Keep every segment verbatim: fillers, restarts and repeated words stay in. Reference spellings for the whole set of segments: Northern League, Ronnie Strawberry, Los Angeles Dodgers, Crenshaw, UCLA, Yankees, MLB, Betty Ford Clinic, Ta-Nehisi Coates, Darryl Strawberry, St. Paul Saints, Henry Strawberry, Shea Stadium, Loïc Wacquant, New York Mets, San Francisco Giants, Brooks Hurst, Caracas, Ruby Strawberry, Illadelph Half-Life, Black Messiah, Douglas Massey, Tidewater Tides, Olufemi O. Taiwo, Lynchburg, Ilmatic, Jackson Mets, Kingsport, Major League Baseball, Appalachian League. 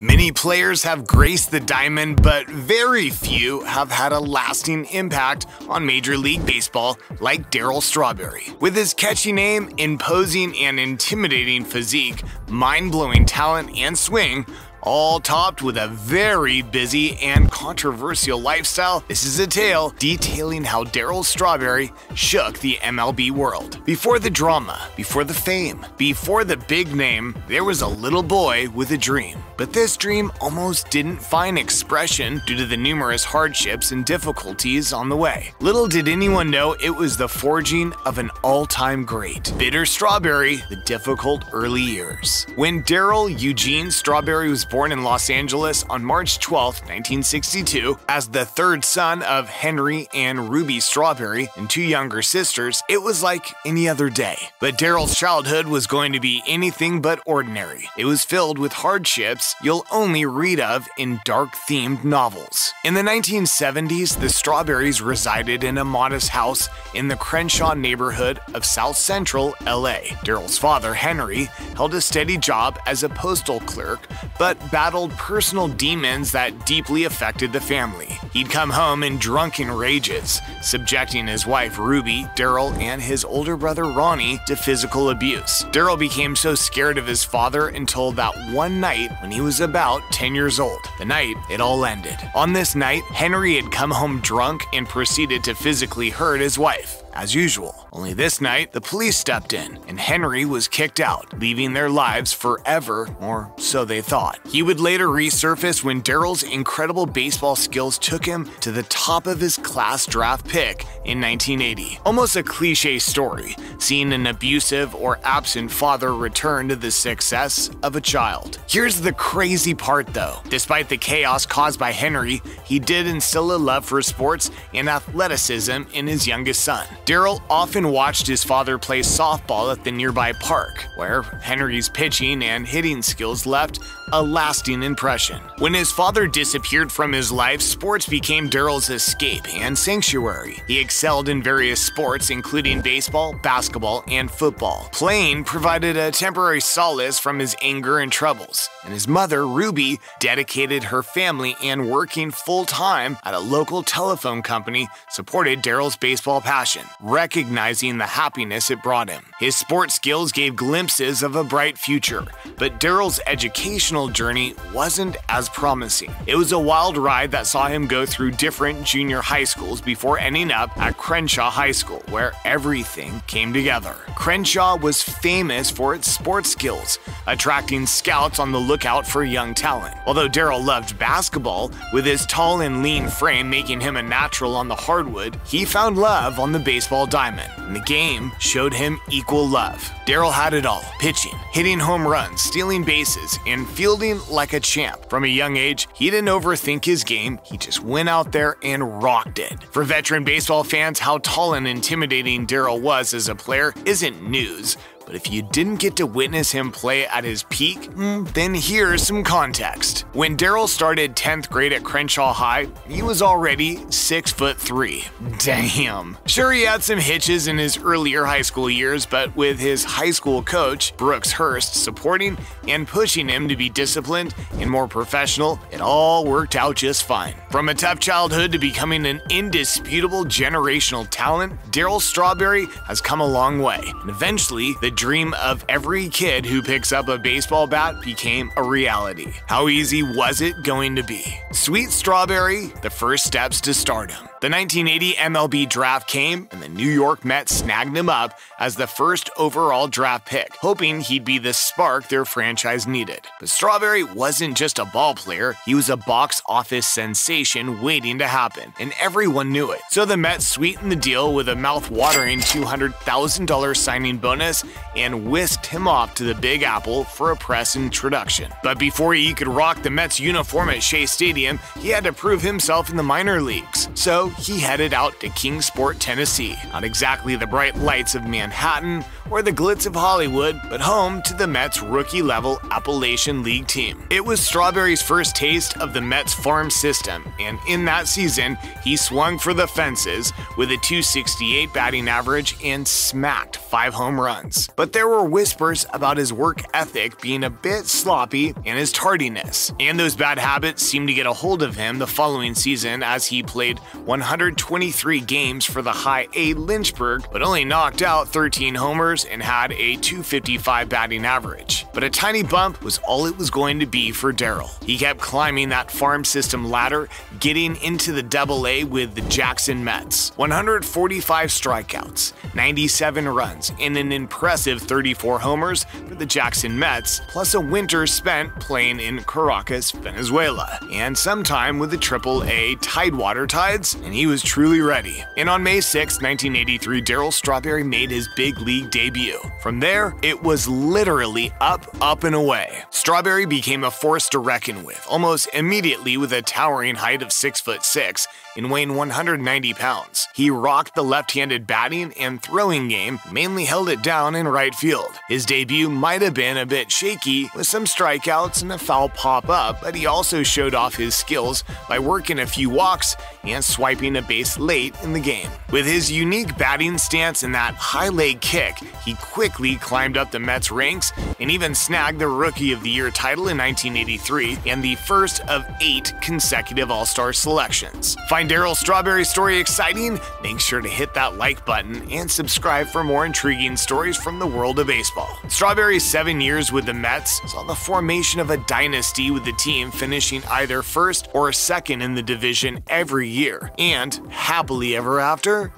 Many players have graced the diamond, but very few have had a lasting impact on Major League Baseball like Darryl Strawberry. With his catchy name, imposing and intimidating physique, mind-blowing talent and swing, all topped with a very busy and controversial lifestyle, this is a tale detailing how Darryl Strawberry shook the M L B world. Before the drama, before the fame, before the big name, there was a little boy with a dream. But this dream almost didn't find expression due to the numerous hardships and difficulties on the way. Little did anyone know it was the forging of an all-time great. Bitter Strawberry, the difficult early years. When Darryl Eugene Strawberry was born in Los Angeles on March twelfth, nineteen sixty-two, as the third son of Henry and Ruby Strawberry and two younger sisters, it was like any other day. But Darryl's childhood was going to be anything but ordinary. It was filled with hardships you'll only read of in dark-themed novels. In the nineteen seventies, the Strawberries resided in a modest house in the Crenshaw neighborhood of South Central L A. Darryl's father, Henry, held a steady job as a postal clerk, but battled personal demons that deeply affected the family. He'd come home in drunken rages, subjecting his wife Ruby, Darryl, and his older brother Ronnie to physical abuse. Darryl became so scared of his father until that one night when he was about ten years old. The night it all ended. On this night, Henry had come home drunk and proceeded to physically hurt his wife, as usual. Only this night, the police stepped in, and Henry was kicked out, leaving their lives forever, or so they thought. He would later resurface when Darryl's incredible baseball skills took him to the top of his class draft pick in nineteen eighty. Almost a cliche story, seeing an abusive or absent father return to the success of a child. Here's the crazy part though. Despite the chaos caused by Henry, he did instill a love for sports and athleticism in his youngest son. Darryl often watched his father play softball at the nearby park, where Henry's pitching and hitting skills left a lasting impression. When his father disappeared from his life, sports became Darryl's escape and sanctuary. He excelled in various sports, including baseball, basketball, and football. Playing provided a temporary solace from his anger and troubles, and his mother, Ruby, dedicated her family and working full-time at a local telephone company supported Darryl's baseball passion, recognizing the happiness it brought him. His sports skills gave glimpses of a bright future, but Darryl's educational journey wasn't as promising. It was a wild ride that saw him go through different junior high schools before ending up at Crenshaw High School, where everything came together. Crenshaw was famous for its sports skills, attracting scouts on the lookout for young talent. Although Darryl loved basketball, with his tall and lean frame making him a natural on the hardwood, he found love on the baseball diamond, and the game showed him equal love. Darryl had it all: pitching, hitting home runs, stealing bases, and fielding like a champ. From a young age, he didn't overthink his game, he just went out there and rocked it. For veteran baseball fans, how tall and intimidating Darryl was as a player isn't news, but if you didn't get to witness him play at his peak, then here's some context. When Darryl started tenth grade at Crenshaw High, he was already six foot three. Damn. Sure, he had some hitches in his earlier high school years, but with his high school coach, Brooks Hurst, supporting and pushing him to be disciplined and more professional, it all worked out just fine. From a tough childhood to becoming an indisputable generational talent, Darryl Strawberry has come a long way, and eventually, the dream of every kid who picks up a baseball bat became a reality. How easy was it going to be? Sweet Strawberry, the first steps to stardom. The nineteen eighty M L B draft came, and the New York Mets snagged him up as the first overall draft pick, hoping he'd be the spark their franchise needed. But Strawberry wasn't just a ball player, he was a box office sensation waiting to happen, and everyone knew it. So the Mets sweetened the deal with a mouth-watering two hundred thousand dollar signing bonus and whisked him off to the Big Apple for a press introduction. But before he could rock the Mets uniform at Shea Stadium, he had to prove himself in the minor leagues. So he headed out to Kingsport, Tennessee. Not exactly the bright lights of Manhattan or the glitz of Hollywood, but home to the Mets' rookie-level Appalachian League team. It was Strawberry's first taste of the Mets' farm system, and in that season, he swung for the fences with a two sixty-eight batting average and smacked five home runs. But there were whispers about his work ethic being a bit sloppy and his tardiness, and those bad habits seemed to get a hold of him the following season as he played one hundred twenty-three games for the High A Lynchburg, but only knocked out thirteen homers and had a two fifty-five batting average. But a tiny bump was all it was going to be for Darryl. He kept climbing that farm system ladder, getting into the Double A with the Jackson Mets. one hundred forty-five strikeouts, ninety-seven runs, and an impressive thirty-four homers for the Jackson Mets, plus a winter spent playing in Caracas, Venezuela, and some time with the Triple A Tidewater Tides, and he was truly ready. And on May sixth, nineteen eighty-three, Darryl Strawberry made his big league debut. From there, it was literally up, up, and away. Strawberry became a force to reckon with, almost immediately, with a towering height of six foot six and weighing one hundred ninety pounds. He rocked the left-handed batting and throwing game, mainly held it down in right field. His debut might have been a bit shaky, with some strikeouts and a foul pop-up, but he also showed off his skills by working a few walks and swiping a base late in the game. With his unique batting stance and that high leg kick, he quickly climbed up the Mets ranks and even snagged the Rookie of the Year title in nineteen eighty-three and the first of eight consecutive All-Star selections. Find Darryl Strawberry's story exciting? Make sure to hit that like button and subscribe for more intriguing stories from the world of baseball. Strawberry's seven years with the Mets saw the formation of a dynasty, with the team finishing either first or second in the division every year. And happily ever after?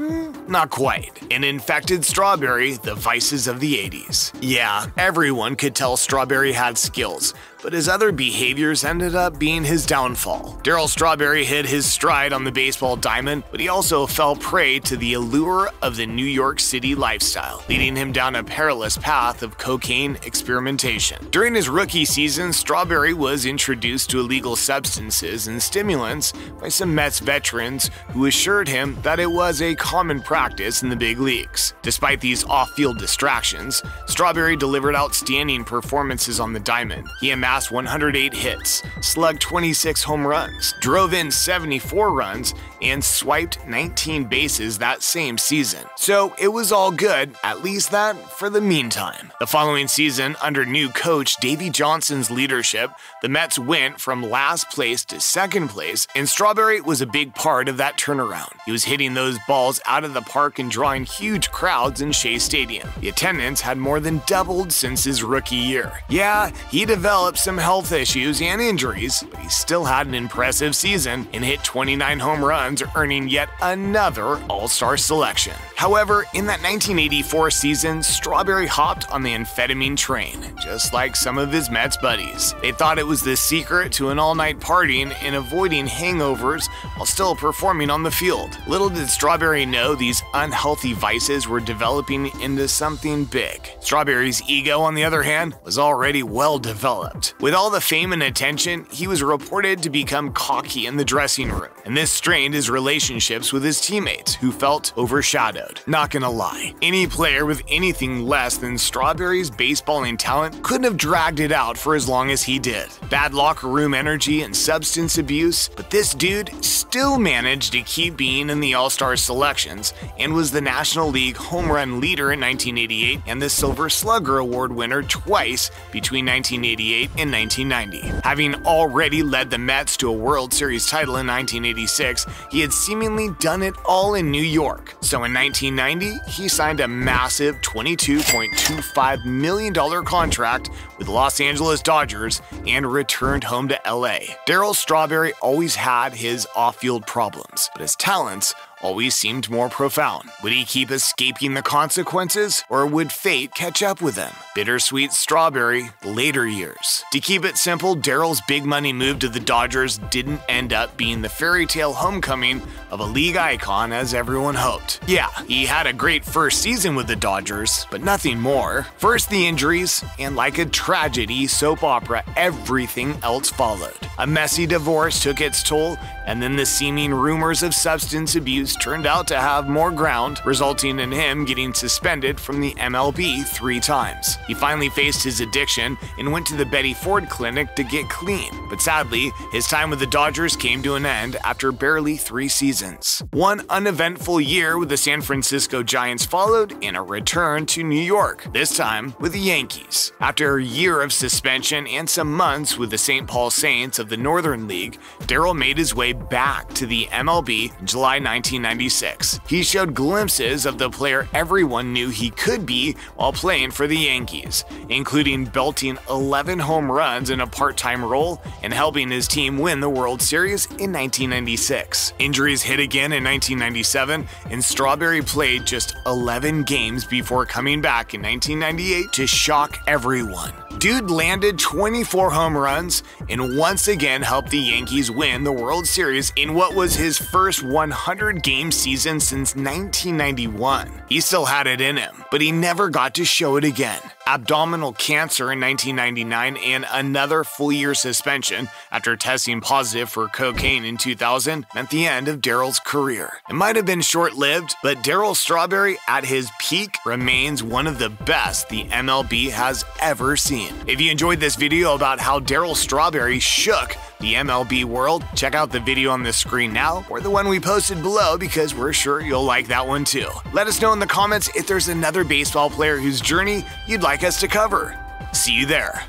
Not quite. An infected Strawberry, the vices of the eighties. Yeah, everyone could tell Strawberry had skills, but his other behaviors ended up being his downfall. Darryl Strawberry hit his stride on the baseball diamond, but he also fell prey to the allure of the New York City lifestyle, leading him down a perilous path of cocaine experimentation. During his rookie season, Strawberry was introduced to illegal substances and stimulants by some Mets veterans who assured him that it was a common practice in the big leagues. Despite these off-field distractions, Strawberry delivered outstanding performances on the diamond. He amassed one hundred eight hits, slugged twenty-six home runs, drove in seventy-four runs, and swiped nineteen bases that same season. So it was all good, at least that for the meantime. The following season, under new coach Davey Johnson's leadership, the Mets went from last place to second place, and Strawberry was a big part of that turnaround. He was hitting those balls out of the park and drawing huge crowds in Shea Stadium. The attendance had more than doubled since his rookie year. Yeah, he developed some health issues and injuries, but he still had an impressive season and hit twenty-nine home runs, earning yet another All-Star selection. However, in that nineteen eighty-four season, Strawberry hopped on the amphetamine train, just like some of his Mets buddies. They thought it was the secret to an all-night partying and avoiding hangovers while still performing on the field. Little did Strawberry know these unhealthy vices were developing into something big. Strawberry's ego, on the other hand, was already well developed. With all the fame and attention, he was reported to become cocky in the dressing room, and this strained his relationships with his teammates, who felt overshadowed. Not gonna lie, any player with anything less than Strawberry's baseballing talent couldn't have dragged it out for as long as he did. Bad locker room energy and substance abuse, but this dude still managed to keep being in the All-Star selections and was the National League home run leader in nineteen eighty-eight and the Silver Slugger Award winner twice between nineteen eighty-eight and in nineteen ninety. Having already led the Mets to a World Series title in nineteen eighty-six, he had seemingly done it all in New York. So in nineteen ninety, he signed a massive twenty-two point two five million dollar contract with Los Angeles Dodgers and returned home to L A. Darryl Strawberry always had his off-field problems, but his talents always seemed more profound. Would he keep escaping the consequences, or would fate catch up with him? Bittersweet Strawberry, later years. To keep it simple, Darryl's big money move to the Dodgers didn't end up being the fairy tale homecoming of a league icon as everyone hoped. Yeah, he had a great first season with the Dodgers, but nothing more. First the injuries, and like a tragedy soap opera, everything else followed. A messy divorce took its toll, and then the seeming rumors of substance abuse turned out to have more ground, resulting in him getting suspended from the M L B three times. He finally faced his addiction and went to the Betty Ford Clinic to get clean, but sadly, his time with the Dodgers came to an end after barely three seasons. One uneventful year with the San Francisco Giants followed in a return to New York, this time with the Yankees. After a year of suspension and some months with the Saint Paul Saints of the Northern League, Darryl made his way back to the M L B in July nineteen ninety-six. He showed glimpses of the player everyone knew he could be while playing for the Yankees, including belting eleven home runs in a part-time role and helping his team win the World Series in nineteen ninety-six. Injuries hit again in nineteen ninety-seven, and Strawberry played just eleven games before coming back in nineteen ninety-eight to shock everyone. Dude landed twenty-four home runs and once again helped the Yankees win the World Series in what was his first one hundred game season since nineteen ninety-one. He still had it in him, but he never got to show it again. Abdominal cancer in nineteen ninety-nine and another full-year suspension after testing positive for cocaine in two thousand meant the end of Darryl's career. It might have been short-lived, but Darryl Strawberry at his peak remains one of the best the M L B has ever seen. If you enjoyed this video about how Darryl Strawberry shook the M L B world, check out the video on the screen now or the one we posted below, because we're sure you'll like that one too. Let us know in the comments if there's another baseball player whose journey you'd like us to cover. See you there.